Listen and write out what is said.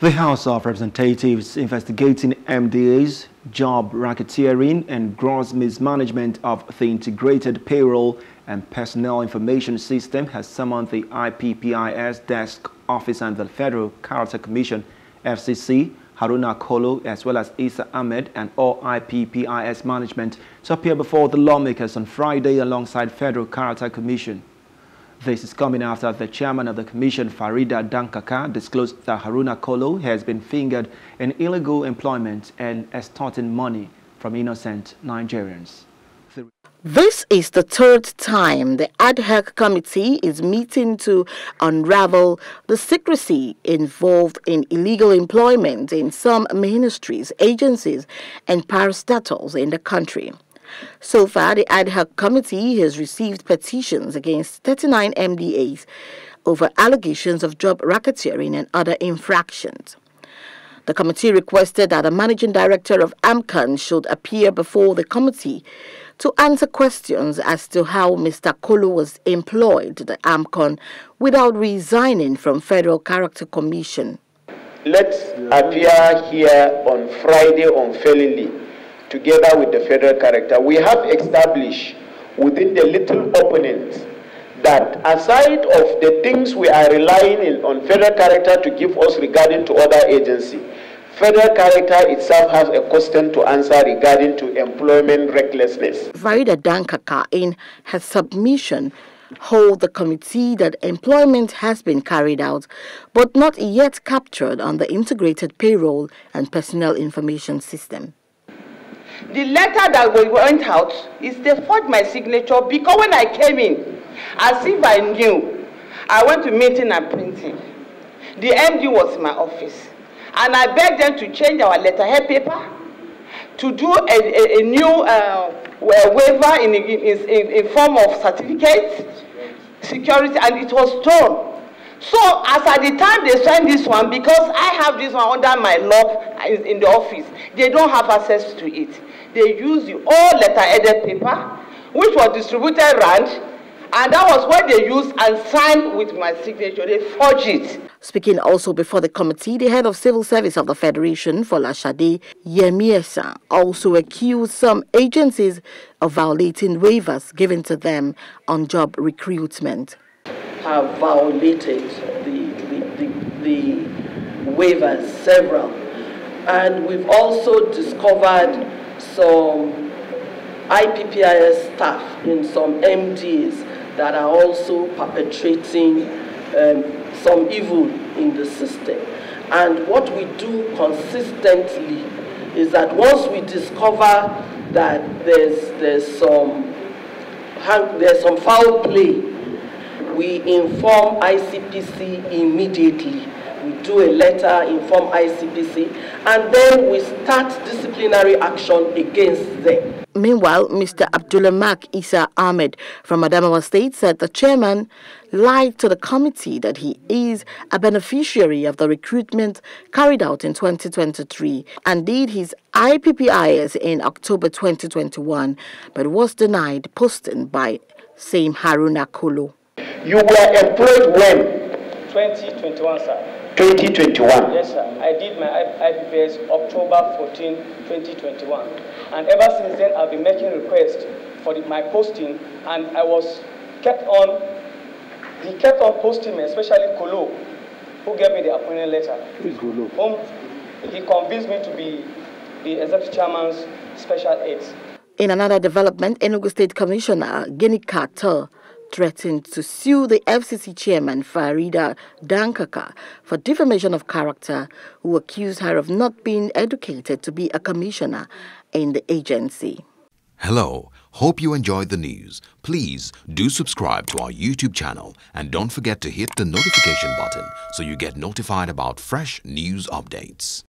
The House of Representatives investigating MDAs, job racketeering and gross mismanagement of the Integrated Payroll and Personnel Information System has summoned the IPPIS Desk Office and the Federal Character Commission (FCC) Haruna Kolo as well as Isa Ahmed and all IPPIS management to appear before the lawmakers on Friday alongside Federal Character Commission. This is coming after the chairman of the commission, Farida Dankaka, disclosed that Haruna Kolo has been fingered in illegal employment and extorting money from innocent Nigerians. This is the third time the ad hoc committee is meeting to unravel the secrecy involved in illegal employment in some ministries, agencies, and parastatals in the country. So far, the ad hoc committee has received petitions against 39 MDAs over allegations of job racketeering and other infractions. The committee requested that the managing director of AMCON should appear before the committee to answer questions as to how Mr. Kolo was employed to the AMCON without resigning from Federal Character Commission. Let's appear here on Friday unfairly, together with the Federal Character. We have established within the little openings that aside of the things we are relying on Federal Character to give us regarding to other agency, Federal Character itself has a question to answer regarding to employment recklessness. Farida Dankaka, in her submission, hold the committee that employment has been carried out but not yet captured on the Integrated Payroll and Personnel Information System. The letter that we went out is they forged my signature, because when I came in, as if I knew, I went to meeting and printing. The MD was in my office, and I begged them to change our letterhead paper, to do a new waiver in form of certificate, security, and it was torn. So as at the time they signed this one, because I have this one under my lock in the office, they don't have access to it. They use the old letter-headed paper, which was distributed around, and that was what they used and signed with my signature. They forged it. Speaking also before the committee, the head of civil service of the Federation, Folashade Yemiesa, also accused some agencies of violating waivers given to them on job recruitment. Have violated the waivers, several. And we've also discovered some IPPIS staff in some MDAs that are also perpetrating some evil in the system. And what we do consistently is that once we discover that there's some foul play, we inform ICPC immediately. We do a letter, inform ICPC, and then we start disciplinary action against them. Meanwhile, Mr. Abdulmak Isa Ahmed from Adamawa State said the chairman lied to the committee that he is a beneficiary of the recruitment carried out in 2023 and did his IPPIS in October 2021, but was denied posting by same Haruna Kolo. You were employed when? 2021, sir. 2021? Yes, sir. I did my IPPIS October 14, 2021. And ever since then, I've been making requests for my posting, and I was kept on, he kept on posting me, especially Kolo, who gave me the appointment letter. Who is Kolo? Whom he convinced me to be the executive chairman's special aide. In another development, Enugu State Commissioner Ginny Kartor threatened to sue the FCC chairman Farida Dankaka for defamation of character, who accused her of not being educated to be a commissioner in the agency. Hello, hope you enjoyed the news. Please do subscribe to our YouTube channel and don't forget to hit the notification button so you get notified about fresh news updates.